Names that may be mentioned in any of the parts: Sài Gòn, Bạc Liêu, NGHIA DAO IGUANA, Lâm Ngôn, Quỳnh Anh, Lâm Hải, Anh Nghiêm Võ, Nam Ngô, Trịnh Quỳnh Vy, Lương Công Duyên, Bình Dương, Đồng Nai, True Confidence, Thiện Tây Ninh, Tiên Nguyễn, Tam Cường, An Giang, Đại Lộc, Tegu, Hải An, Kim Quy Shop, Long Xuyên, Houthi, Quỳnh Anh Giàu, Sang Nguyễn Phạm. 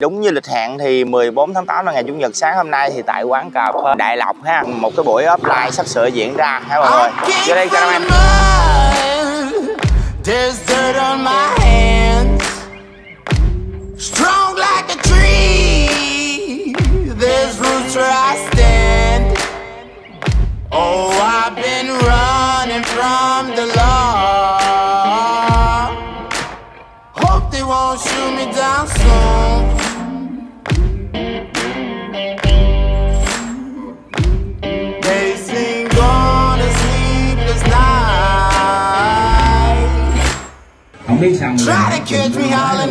Đúng như lịch hẹn thì 14 tháng 8 là ngày Chủ nhật, sáng hôm nay thì tại quán cà phê Đại Lộc ha, một cái buổi offline sắp sửa diễn ra hả mọi người. Vô đây cho em. Không biết sao rồi.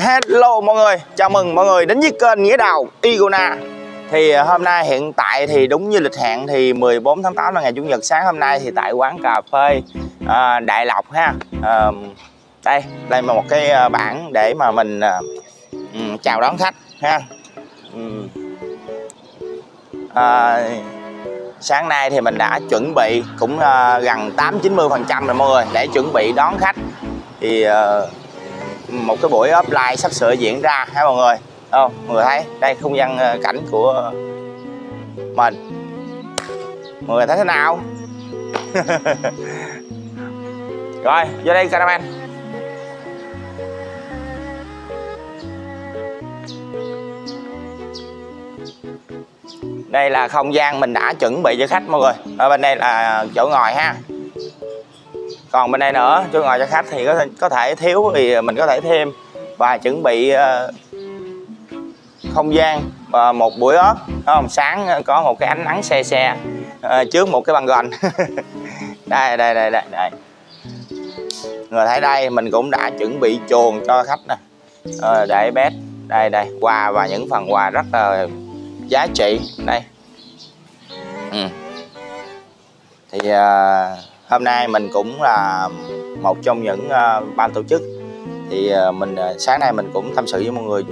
Hello mọi người, chào mừng mọi người đến với kênh Nghĩa Đào Iguana. Thì hôm nay hiện tại thì đúng như lịch hẹn thì 14 tháng 8 là ngày Chủ nhật, sáng hôm nay thì tại quán cà phê Đại Lộc ha. Đây là một cái bảng để mà mình chào đón khách ha. Sáng nay thì mình đã chuẩn bị cũng gần 80-90% rồi mọi người, để chuẩn bị đón khách. Thì một cái buổi offline sắp sửa diễn ra hả mọi người. Mọi người thấy đây không gian cảnh của mình, mọi người thấy thế nào? Rồi vô đây cameraman. Đây là không gian mình đã chuẩn bị cho khách mọi người. Ở bên đây là chỗ ngồi ha, còn bên đây nữa chỗ ngồi cho khách thì có thể thiếu thì mình có thể thêm, và chuẩn bị không gian và một buổi ốp không sáng, có một cái ánh nắng xe trước một cái băng gòn. đây người thấy đây mình cũng đã chuẩn bị chuồng cho khách nè, để bed đây quà, và những phần quà rất là giá trị đây. Thì hôm nay mình cũng là một trong những ban tổ chức, thì sáng nay mình cũng tâm sự với mọi người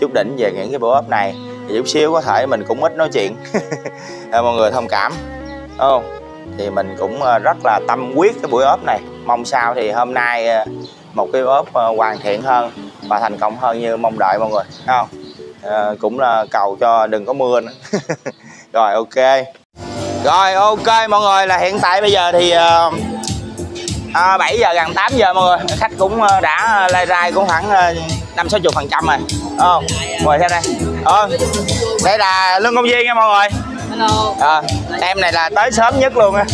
chút đỉnh về những cái buổi ốp này, thì chút xíu có thể mình cũng ít nói chuyện. Mọi người thông cảm không? Thì mình cũng rất là tâm huyết cái buổi ốp này, mong sao thì hôm nay một cái ốp hoàn thiện hơn và thành công hơn như mong đợi mọi người không? Cũng là cầu cho đừng có mưa nữa. Rồi ok. Rồi ok mọi người, là hiện tại bây giờ thì 7 giờ gần 8 giờ mọi người, khách cũng đã lai rai cũng khoảng 50-60% rồi. Ngồi xem đây. Đây là Lương Công Duyên nha mọi người. Hello. Em này là tới sớm nhất luôn á.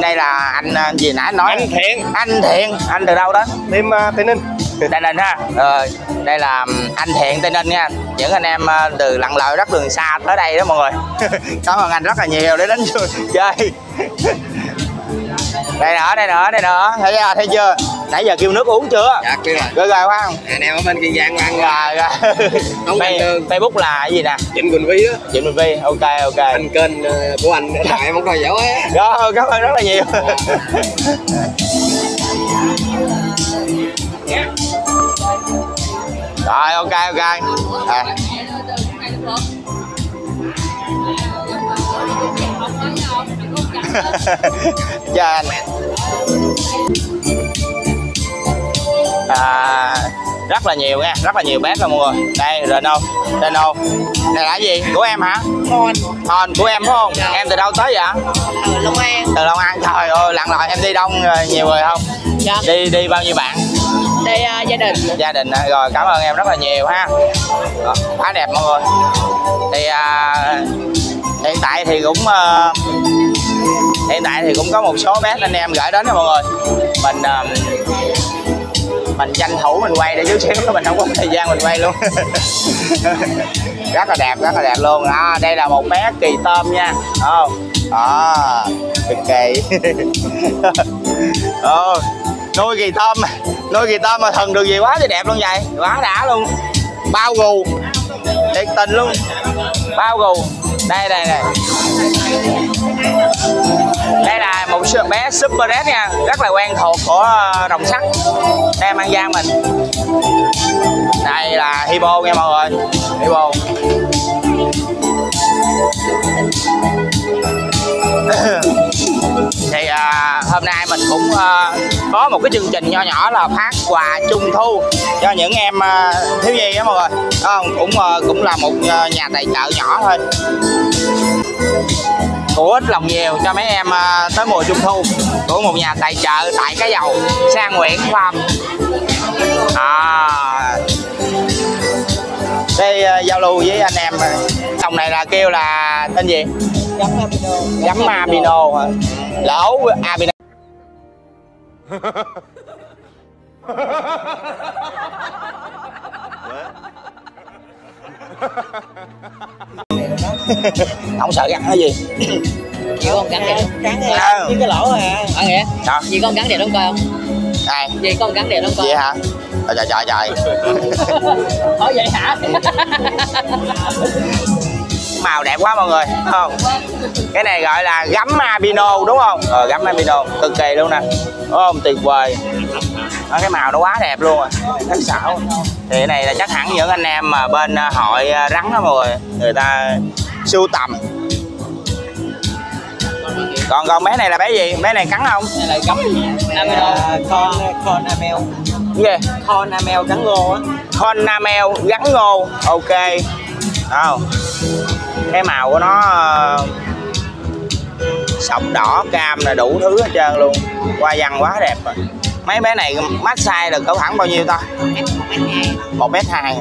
Đây là anh gì nãy nói, anh Thiện. Anh Thiện, anh từ đâu đó? Tim Tây Ninh. Tây Ninh ha. Đây là anh Thiện Tây Ninh nha. Những anh em từ lặn lội rất đường xa tới đây đó mọi người. Cảm ơn anh rất là nhiều để đến chơi. Đây nữa. Thấy chưa? Nãy giờ kêu nước uống chưa? Dạ kêu rồi. Rồi quá không? Anh em ở bên Kiên Giang ăn rồi. Facebook là cái gì nè? Trịnh Quỳnh Vy đó. Trịnh Quỳnh Vy. Ok. Anh kênh của anh để em không coi dẻo ấy. Rồi cảm ơn rất là nhiều. Rồi ok. Chào anh. Rất là nhiều nha, rất là nhiều bếp rồi mọi người. Đây Renault. Này là gì? Của em hả? Hòn của em phải không? Em từ đâu tới vậy? Từ Long An. Từ Long An. Trời ơi, lặn lội em đi đông nhiều người không? Dạ. Đi bao nhiêu bạn? Đây gia đình. Rồi cảm ơn em rất là nhiều ha, quá đẹp mọi người. Thì hiện tại thì cũng có một số bé anh em gửi đến nha mọi người. Mình mình tranh thủ mình quay để chút xíu, mình không có thời gian mình quay luôn. Rất là đẹp, rất là đẹp luôn. À, đây là một bé kỳ tôm nha. Ồ, à, cực kỳ. Ồ, nuôi kỳ tôm, nuôi kỳ tôm mà thần được gì quá thì đẹp luôn vậy, quá đã luôn, bao gù thiệt tình luôn, bao gù. Đây đây này, đây là một bé super red nha, rất là quen thuộc của Đồng Sắt em An Giang mình. Đây là hippo nha mọi người, hippo. Thì hôm nay mình cũng có một cái chương trình nho nhỏ là phát quà trung thu cho những em thiếu nhi á mọi người. Cũng là một nhà tài trợ nhỏ thôi, hữu ích lòng nhiều cho mấy em tới mùa trung thu, của một nhà tài trợ tại Cái Dầu, Sang Nguyễn Phạm. Đây giao lưu với anh em. Đồng này là kêu là tên gì? Giấm Abino hả? Lẩu Abino. Không sợ gắn cái gì? Chị con gắn đẹp gắn với cái lỗ hả? Ở nghĩa? Chị con gắn đẹp lắm coi không? Đây. Chị con gắn đẹp lắm coi. Vậy hả? Trời trời trời. Ở vậy hả? Màu đẹp quá mọi người, không? Cái này gọi là gấm albino đúng không? Gấm albino cực kỳ luôn nè, ôm tuyệt vời. Cái màu nó quá đẹp luôn à, rất xảo. Thì cái này là chắc hẳn những anh em mà bên hội rắn đó mọi người, người ta sưu tầm. Còn bé này là bé gì? Bé này cắn không? Này là gấm albino, con amel. Cái gì? Con amel gắn ngô á. Con amel gắn ngô, ok. Cái màu của nó sọc đỏ cam là đủ thứ hết trơn luôn, hoa văn quá đẹp rồi. Mấy bé này mát size được cỡ khoảng bao nhiêu ta? 1m2.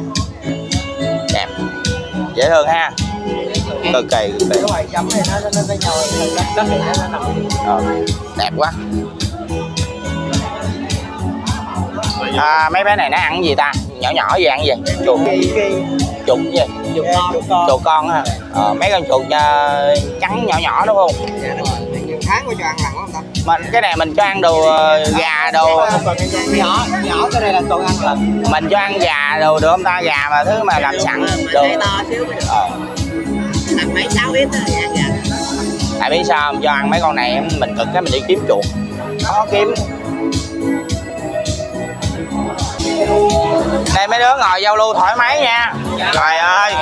Đẹp, dễ thương ha, cực kỳ. Đẹp quá. Mấy bé này nó ăn gì ta? Nhỏ nhỏ dạng gì? Chuột. Chuột gì? Chuột con ha. Mấy con chuột trắng nhỏ nhỏ đúng không? Tháng cho ăn lặn không ta? Mình cái này mình cho ăn đồ gà đồ nhỏ nhỏ, cái này là còn ăn lặn. Mình cho ăn gà đồ được không ta? Gà mà thứ mà làm sẵn đồ to xíu mới được. Ăn mấy 6 ít thôi ăn gà. Tại biết sao không? Cho ăn mấy con này mình cực cái mình đi kiếm chuột. Khó kiếm. Đây mấy đứa ngồi giao lưu thoải mái nha. Trời ơi.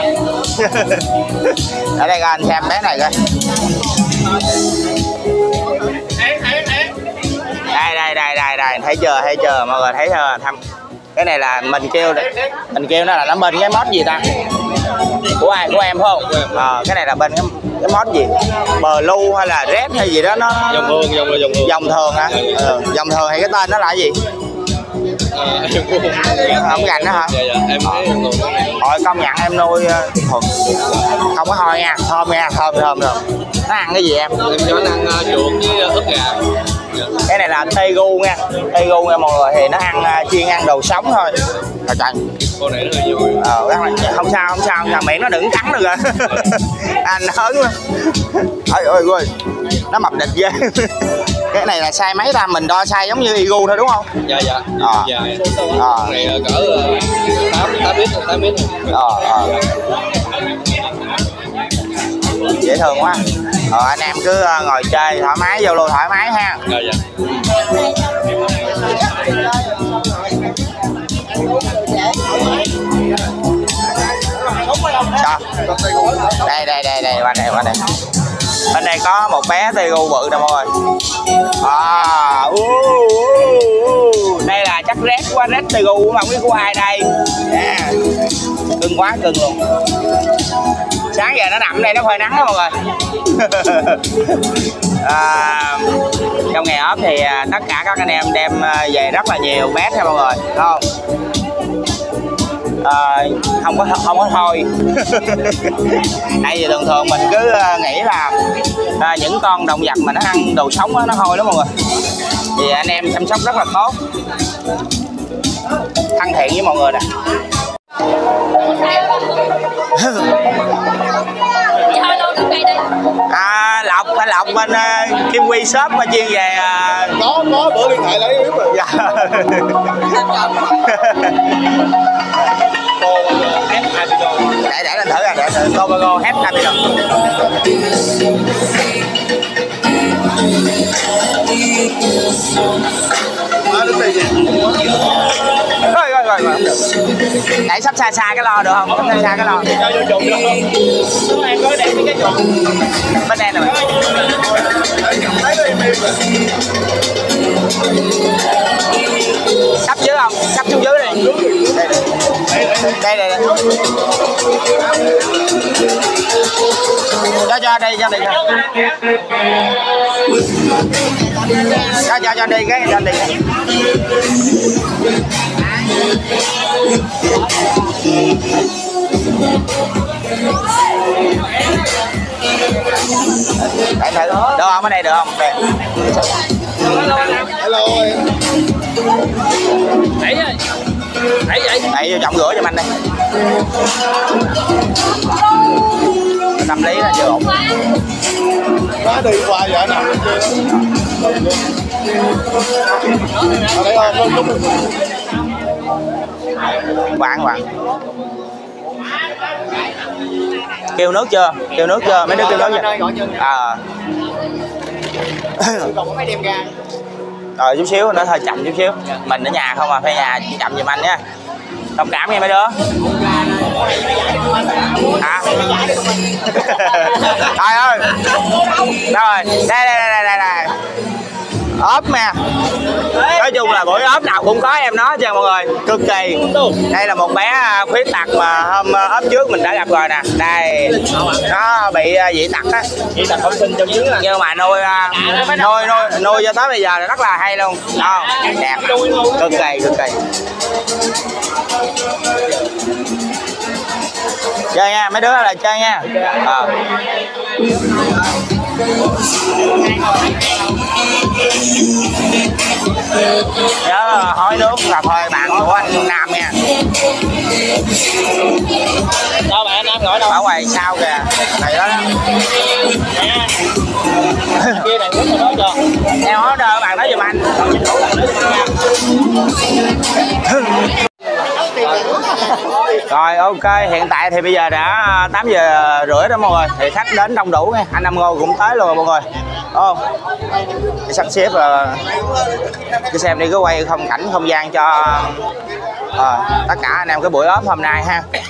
Ở đây coi anh xem bé này coi. Đây thấy chưa mọi người, thấy chưa? Thăm cái này là mình kêu nó là nó bên cái mod gì ta, của ai, của em phải không? Cái này là bên cái mod gì, blue hay là red hay gì đó, nó dòng thường hả? Dòng thường hay cái tên nó là gì? Không gành đó hả? Rồi công nhận em nuôi thuần, không có thôi nha, thơm rồi. Nó ăn cái gì em? Em cho nó ăn chuột với ức gà. Cái này là tegu nha, mọi người, thì nó ăn chiên ăn đồ sống thôi. Trời trời. Con này nó hơi vui. Không sao, miệng nó đừng cắn được rồi. Anh hớn luôn. Ôi, nó mập địch ghê. Cái này là size mấy ta? Mình đo size giống như Igu thôi đúng không? Dạ. Cái này là cỡ 8 mét. Dễ thương quá. Anh em cứ ngồi chơi thoải mái, giao lưu thoải mái ha. Dạ. Đây, qua đây. Bên đây có một bé tegu bự nè mọi người. Đây là chắc rét quá, rét tegu mà không biết của ai đây. Cưng quá cưng luôn. Sáng giờ nó nằm đây nó phơi nắng đó mọi người. Trong ngày ốp thì tất cả các anh em đem về rất là nhiều bé nha mọi người, đúng không? Không có thôi. Tại vì thường thường mình cứ nghĩ là những con động vật mà nó ăn đồ sống đó, nó hôi lắm mọi người, thì anh em chăm sóc rất là tốt. thân thiện với mọi người nè. Lộc hay Lộc bên Kim Quy Shop mà chuyên về có bữa điện thoại là yếu rồi. Dạ. Để lên thử rồi, để thử Go hết ra đi rồi. Rồi. Để sắp xa xa cái lo được không? Sắp xa xa cái lo. Bên đây rồi. Sắp dưới không? Sắp xuống dưới đi. Đây. Cho đi, cho đi. Cho đi cái cho đi. Để thử. Được không? Ở đây được không? Đây. Hello. Đấy ơi. Đẩy vô trọng rửa cho anh đây. Tâm lý là chưa ổn. Nó đi qua vậy nè. Quảng kêu nước chưa? Kêu nước chưa? Mấy đứa kêu nước chưa? Còn mấy đem ra. Rồi chút xíu nó hơi chậm chút xíu. Mình ở nhà không à, phải nhà chậm giùm anh nha. Thông cảm nghe mấy đứa. Hả? Trời ơi. Đâu rồi? Đây. Ốp nè. Nói chung là buổi ốp nào cũng có em nó chứ mọi người. Cực kỳ. Đây là một bé khuyết tật mà hôm ốp trước mình đã gặp rồi nè. Đây. Nó bị dị tật á. Dị tật bẩm sinh trong trứng là. Nhưng mà nuôi cho tới bây giờ là rất là hay luôn. Đó, đẹp. Cực kỳ. Chơi nha, mấy đứa là chơi nha. Nhớ hói nước cà phê bạn của anh Nam nha. Đâu bạn Nam gọi đâu? Ở ngoài sao kìa. Này đó. Kia này uống rồi đó chưa? Em order bạn nói giùm anh. Rồi ok, hiện tại thì bây giờ đã 8 giờ rưỡi đó mọi người. Thì khách đến đông đủ nha, anh Nam Ngô cũng tới luôn mọi người. Ồ, sắp xếp là cứ xem đi, cứ quay không cảnh không gian cho tất cả anh em cái buổi ốp hôm nay ha. Đây.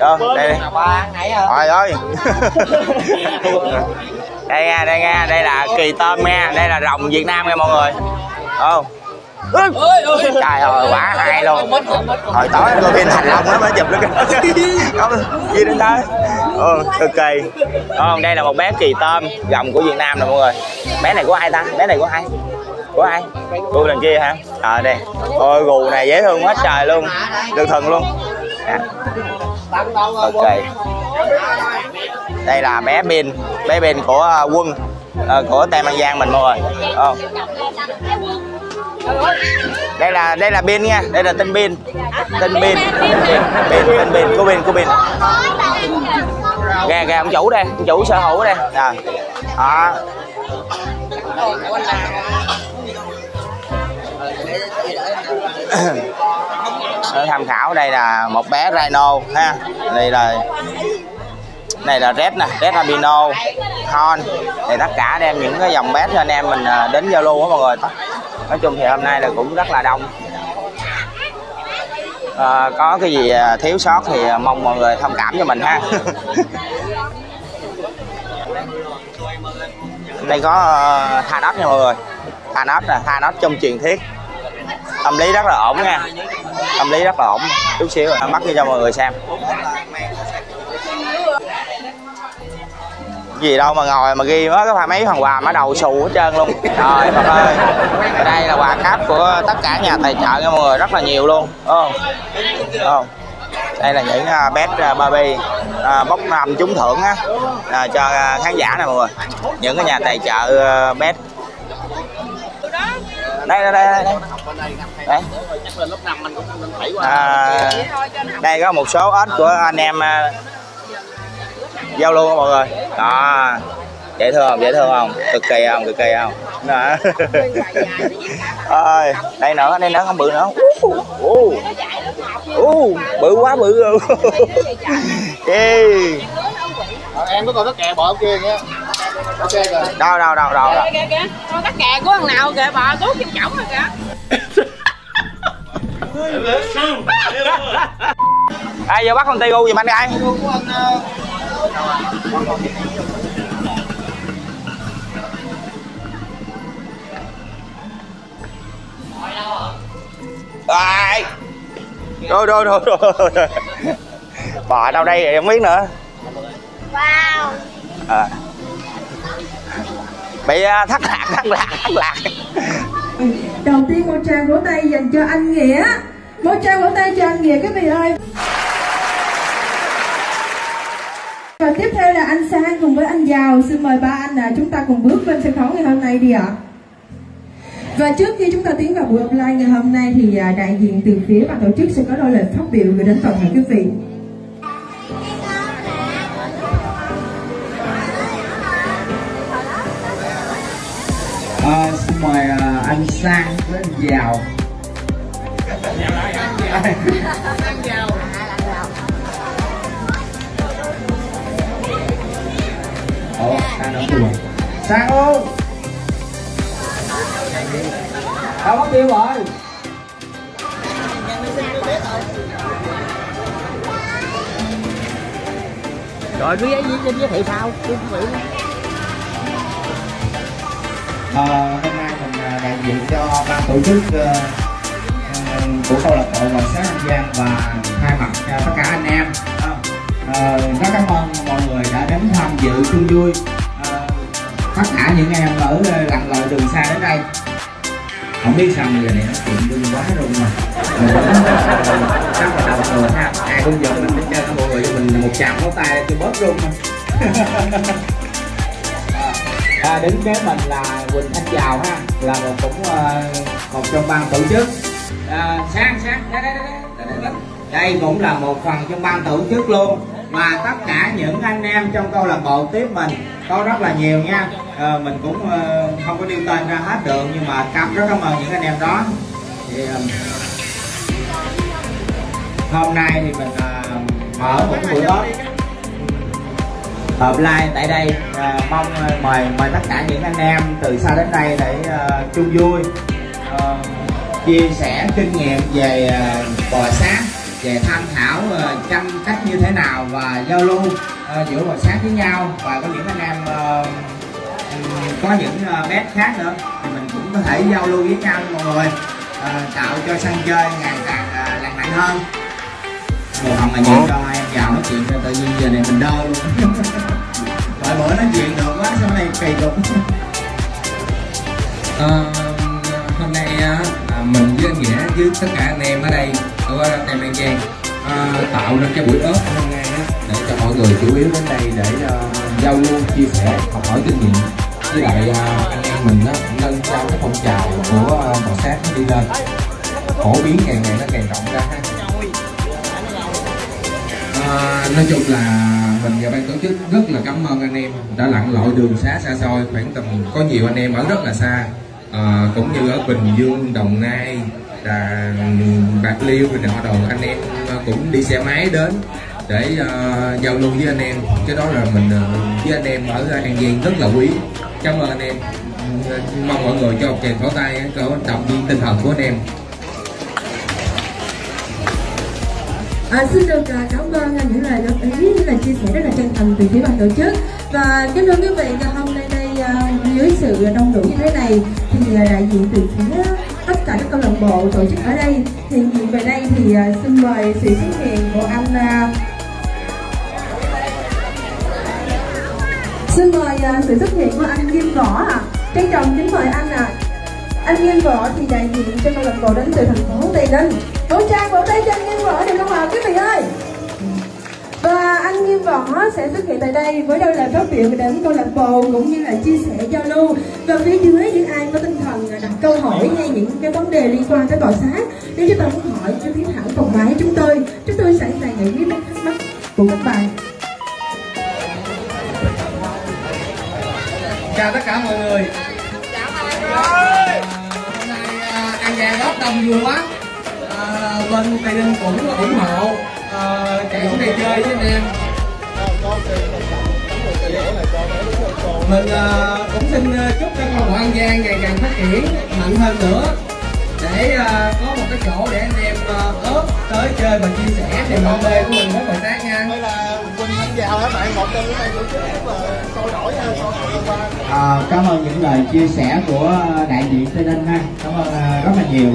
Trời ơi. Đây nha, đây là kỳ tôm nha, đây là rồng Việt Nam nha mọi người. Trời ơi, quá hay luôn. Hồi tối tôi phim thành Long nó mới chụp nó gì đến tới. Cực kỳ. Đây là một bé kỳ tôm, rồng của Việt Nam nè mọi người. Bé này của ai ta? Bé này của ai? Của ai? Của đằng kia hả? Đây. Ôi gù này dễ thương quá trời luôn. Được thần luôn. Ok. Đây là bé pin của Quân, của Tem An Giang mình mọi người. Đây là pin nha, đây là tên pin của pin. Gà ông chủ đây, ông chủ sở hữu đây. Đó. Tham khảo đây là một bé rhino ha. Đây là red nè, red albino, horn. Thì tất cả đem những cái dòng bé cho anh em mình đến giao lưu đó mọi người. Nói chung thì hôm nay là cũng rất là đông. Có cái gì thiếu sót thì mong mọi người thông cảm cho mình ha. Đây có Thanos nha mọi người. Thanos trong truyền thuyết. Tâm lý rất là ổn nha. Chút xíu rồi bắt cho mọi người xem. gì đâu mà ngồi mà ghi hết cái mấy thằng quà má đầu xù hết trơn luôn. Trời Phật ơi, đây là quà cáp của tất cả nhà tài trợ nha mọi người, rất là nhiều luôn. Đây là những bet Barbie bốc thăm trúng thưởng á, cho khán giả nè mọi người, những cái nhà tài trợ bet. Đây. Đây có một số ếch của anh em giao lưu mọi người. Đó, dễ thương không? Dễ thương không? Cực kỳ không? Cực kỳ không? Đó. Ôi, đây nữa không bự nữa. Bự quá bự. Em có coi tất kè bò kia nha. Ok rồi. Đâu. Kìa. Con tất kè của thằng nào kìa, bò cứu kim chổng rồi kìa. Ai vô bắt con Tigu giùm anh coi. Rồi. Bò đâu đây thì không biết nữa. Wow. Bị thất lạc. Đầu tiên một tràng vỗ tay dành cho anh Nghĩa. Một tràng vỗ tay cho anh Nghĩa các vị ơi. Và tiếp theo là anh Sang cùng với anh Giàu. Xin mời ba anh chúng ta cùng bước lên sân khấu ngày hôm nay đi ạ. Và trước khi chúng ta tiến vào buổi offline ngày hôm nay thì đại diện từ phía ban tổ chức sẽ có đôi lời phát biểu gửi đến toàn thể quý vị. Xin mời anh Sang với anh Giàu. Sang luôn. Đâu mất tiêu rồi. Rồi cứ giới thiệu sao? Hôm nay mình đại diện cho ban tổ chức của câu lạc bộ ngoại sáng An Giang và thay mặt cho tất cả anh em rất cảm ơn mọi người đã đến tham dự chung vui, tất cả những em ở lặn lội đường xa đến đây. Không biết sao người này nó chuyện đương quá luôn mà chắc là đầu người ha, ai cũng giận mình đến chơi cho mọi người, cho mình một chạm ngón tay cho bớt luôn. Đến kế mình là Quỳnh Anh Giàu ha, là một trong ban tổ chức. Sang đây cũng là một phần trong ban tổ chức luôn, mà tất cả những anh em trong câu lạc bộ tiếp mình có rất là nhiều nha. Mình cũng không có nêu tên ra hết được, nhưng mà rất cảm ơn những anh em đó. Thì, hôm nay thì mình mở một buổi offline tại đây, mong mời tất cả những anh em từ xa đến đây để chung vui, chia sẻ kinh nghiệm về bò sát, về tham khảo chăm cách như thế nào và giao lưu giữa bò sát với nhau, và có những anh em có những bé khác nữa thì mình cũng có thể giao lưu với nhau mọi người, tạo cho sân chơi ngày càng lành mạnh hơn. Một hồng là nhiều cho em Giàu nói chuyện tự nhiên giờ này mình đau luôn. Mọi bữa nói chuyện được quá sau này kỳ cục. Hôm nay mình với anh Nghĩa với tất cả anh em ở đây của em An Giang tạo ra cái buổi ớt hôm nay để cho mọi người chủ yếu đến đây để giao lưu, chia sẻ, học hỏi kinh nghiệm, với lại anh em mình nâng cao cái phong trào của bò sát nó đi lên, phổ biến càng ngày nó càng rộng ra ha. Nói chung là mình và ban tổ chức rất là cảm ơn anh em đã lặn lội đường xa xôi, khoảng tầm có nhiều anh em ở rất là xa, cũng như ở Bình Dương, Đồng Nai, Bạc Liêu rồi nọ đồ, anh em cũng đi xe máy đến để giao lưu với anh em. Cái đó là mình với anh em ở An Giang rất là quý. Cảm ơn anh em, mong mọi người cho một tràng pháo tay động viên tinh thần của anh em. Xin được cảm ơn những lời góp ý, những lời chia sẻ rất là chân thành từ phía ban tổ chức. Và kính thưa quý vị, hôm nay đây dưới sự đông đủ như thế này thì đại diện từ phía tất cả các câu lạc bộ tổ chức ở đây thì hiện về đây thì xin mời sự xuất hiện của anh Xin mời sự xuất hiện của anh Nghiêm Võ ạ. Trân trọng kính mời anh ạ. Anh Nghiêm Võ thì đại diện cho câu lạc bộ đến từ thành phố Tây Ninh. Vỗ trang vỗ tay cho anh Nghiêm Võ được không ạ quý vị ơi? Và anh Nghiêm Võ sẽ xuất hiện tại đây với đôi lời phát biểu đến câu lạc bộ cũng như là chia sẻ giao lưu. Và phía dưới những ai có tinh thần đặt câu hỏi hay những cái vấn đề liên quan tới cọ xát, nếu chúng ta muốn hỏi cho Tiến Thảo phòng máy chúng tôi sẵn sàng giải quyết thắc mắc của các bạn. Chào tất cả mọi người. Chào mọi người. Hôm nay An Giang rất đông vui quá. Bên Tây Ninh cũng ủng hộ chạy xuống đây chơi với anh em. Mình cũng xin chúc cho câu lạc bộ An Giang ngày càng phát triển mạnh hơn nữa, để có một cái chỗ để anh em ốp tới chơi và chia sẻ niềm đam mê của mình với cọ xát nha. Đây là Quỳnh Anh chào các bạn, một trong những tay tổ chức sôi nổi ha. Cảm ơn những lời chia sẻ của đại diện Tây Ninh ha, cảm ơn rất là nhiều.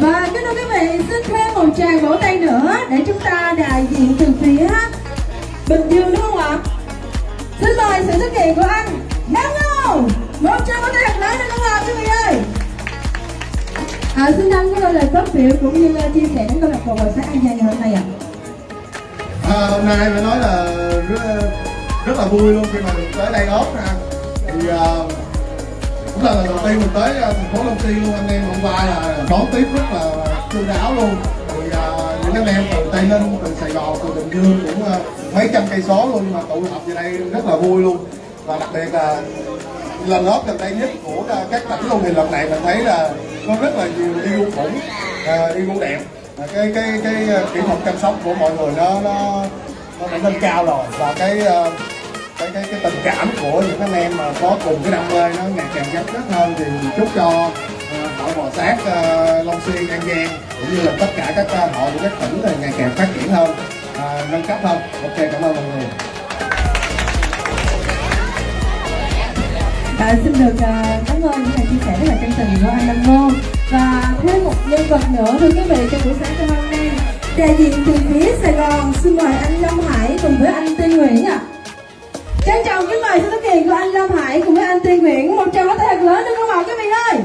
Và kính thưa quý vị, xin thêm một tràng vỗ tay nữa để chúng ta đại diện từ phía Bình Dương đúng không ạ? Xin mời sự xuất hiện của anh Lâm Ngôn. Một tràng vỗ tay thật lớn đúng không ạ quý vị ơi? Xin đăng cái lời phát biểu cũng như chia sẻ đến câu lạc bộ buổi sáng Anh Giang ngày hôm nay ạ. Hôm nay phải nói là rất là vui luôn khi mà được tới đây ốp ha. Thì cũng là lần đầu tiên mình tới thành phố Long Xuyên luôn, anh em hôm qua là đón tiếp rất là chu đáo luôn. Thì những anh em từ Tây Ninh, từ Sài Gòn, từ Bình Dương cũng mấy trăm cây số luôn mà tụ họp về đây rất là vui luôn. Và đặc biệt là lần ốp gần đây nhất của các tỉnh luôn thì lần này mình thấy là nó rất là nhiều yêu khủng, yêu đẹp. Cái kỹ thuật chăm sóc của mọi người nó đã lên cao rồi, và cái tình cảm của những anh em mà có cùng cái đam mê nó ngày càng gắn kết hơn. Thì mình chúc cho hội bò sát Long Xuyên, An Giang cũng như là tất cả các hội của các tỉnh thì ngày càng phát triển hơn, nâng cấp hơn. Ok, cảm ơn mọi người. Xin được cảm ơn những lời chia sẻ rất là chân tình của anh Lâm Ngôn. Và thêm một nhân vật nữa thưa quý vị trong buổi sáng của hôm nay, đại diện từ phía Sài Gòn, xin mời anh Lâm Hải cùng với anh Tiên Nguyễn ạ. Trân trọng kính mời sự xuất hiện của anh Lâm Hải cùng với anh Tiên Nguyễn, một tràng vỗ tay thật lớn đúng không ạ quý vị ơi?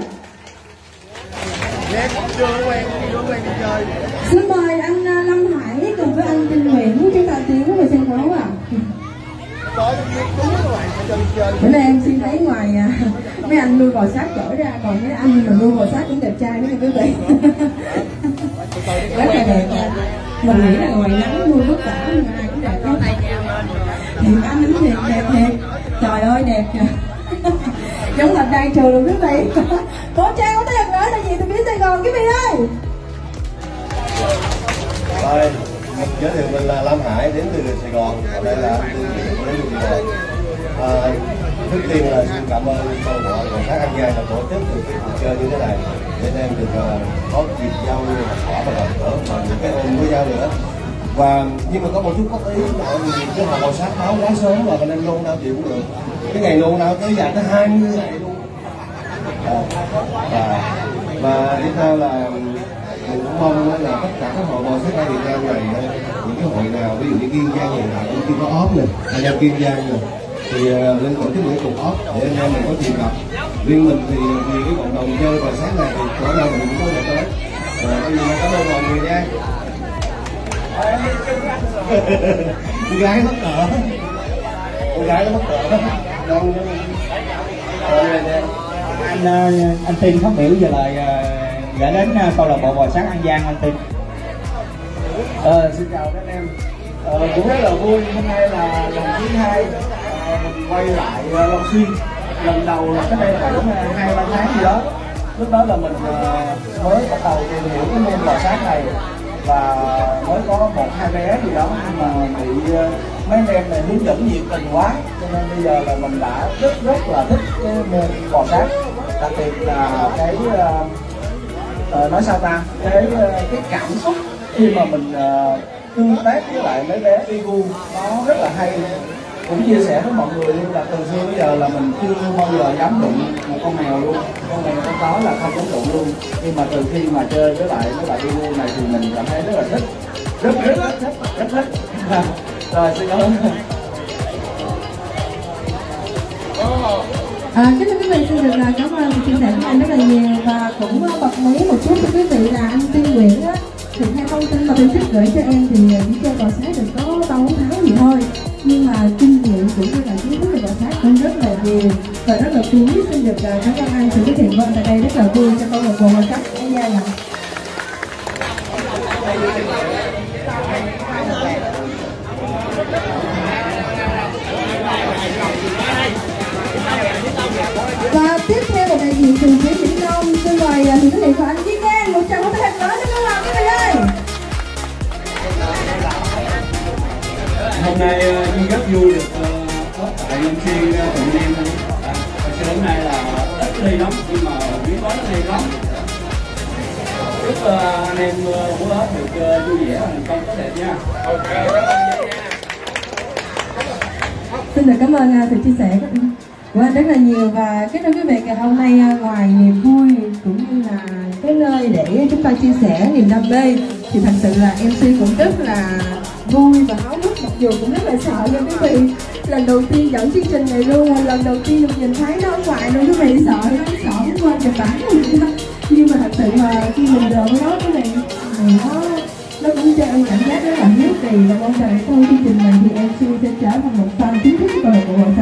Chưa quen đi chơi. Xin mời anh Lâm Hải cùng với anh Tiên Nguyễn chúng ta tiến về sân khấu ạ. Bữa nay em xin thấy ngoài mấy anh nuôi bò sát giỏi ra còn mấy anh mà nuôi bò sát cũng đẹp trai nữa nha quý vị. Quá là đẹp nha. Mình nghĩ là ngoài nắng nuôi vất vả mà ai cũng đẹp lắm. Thì anh cũng đẹp thiệt. Trời ơi đẹp nha. Giống là đang trừ luôn quý vị. Bố trai có thấy thật nữa là gì từ phía Sài Gòn quý vị ơi. Rồi, mình giới thiệu mình là Lâm Hải đến từ Sài Gòn, còn đây là trước tiên là xin cảm ơn câu lạc bộ các anh em đã tổ chức được cái cuộc chơi như thế này để anh em được có dịp giao lưu học hỏi và gặp gỡ và những cái ôn với nhau nữa. Và nhưng mà có một chút góp ý mọi người cái họ sát báo quá sớm và anh em nôn nao chịu cũng được, cái ngày nôn nao tới dài tới 20 ngày luôn. Và tiếp theo là mình cũng mong là tất cả các hội bò sát ở Việt Nam này, những cái hội nào ví dụ như Kiên Giang này cũng chưa có ốp này, anh em Kiên Giang này thì lên tổ chức những cuộc ốp để anh em mình có tiền gặp. Riêng mình thì vì cái cộng đồng chơi bò sát này thì có đâu mình cũng có thể tới. Và bây giờ cảm ơn mọi người nha. Cô gái mất cỡ, cô gái nó mất cỡ đó. Đâu anh Tiên phát biểu về lời gửi đến câu lạc bộ bò sát An Giang anh Tiên. Xin chào các anh em. Cũng rất là vui, hôm nay là lần thứ 2 mình quay lại Long Xuyên. Lần đầu là cách đây khoảng 2-3 tháng gì đó. Lúc đó là mình mới bắt đầu tìm hiểu cái môn bò sát này và mới có 1-2 bé gì đó, nhưng mà bị mấy anh em này hướng dẫn nhiệt tình quá cho nên bây giờ là mình đã rất là thích cái môn bò sát. Đặc biệt là cái nói sao ta, cái cảm xúc khi mà mình tương tác với lại mấy bé igu nó rất là hay. Cũng chia sẻ với mọi người nhưng là từ xưa bây giờ là mình chưa bao giờ dám đụng một con mèo luôn, con mèo trong đó là không dám đụng luôn. Nhưng mà từ khi mà chơi với lại igu này thì mình cảm thấy rất là thích, rất thích. Rồi, xin cảm ơn. Kính thưa quý vị, xin được cảm ơn chia sẻ của anh rất là nhiều. Và cũng bật mí một chút cho quý vị là anh Tiên Nguyễn á, thì theo thông tin mà tôi thích gửi cho em thì chỉ chơi bò sát được có 3-4 tháng gì thôi, nhưng mà kinh nghiệm cũng như là kiến thức về bò sát cũng rất là nhiều và rất là quý. Xin được cảm ơn anh sự xuất hiện của anh tại đây, rất là vui cho câu lạc bộ các anh em ạ. Và tiếp theo là đại diện từ phía Vĩnh Long, xin mời sự xuất hiện của anh Giang. Một tràng pháo tay thật lớn cho các bạn các bạn ơi. Hôm nay Duyên rất vui được có tại Long Xuyên, Quỳnh Anh. Cho đến nay là ít đi lắm, nhưng mà biết có ít đi lắm. Chúc anh em của hết được vui vẻ và thành công tốt đẹp nha. Okay. Xin được cảm ơn sự chia sẻ của anh rất là nhiều. Và kết thúc cái việc hôm nay ngoài niềm vui cũng như là cái nơi để chúng ta chia sẻ niềm đam mê thì thật sự là MC cũng rất là vui và háo hức, mặc dù cũng rất là sợ nha quý vị. Lần đầu tiên dẫn chương trình này luôn, lần đầu tiên được nhìn thấy nó ngoài luôn quý vị, sợ cũng quên kịch bản luôn đó. Nhưng mà thật sự mà khi mình đợi với nó quý vị, nó cũng cho em cảm giác rất là hiếu kỳ. Và mong rằng sau chương trình này thì MC sẽ trở thành một fan chính thức của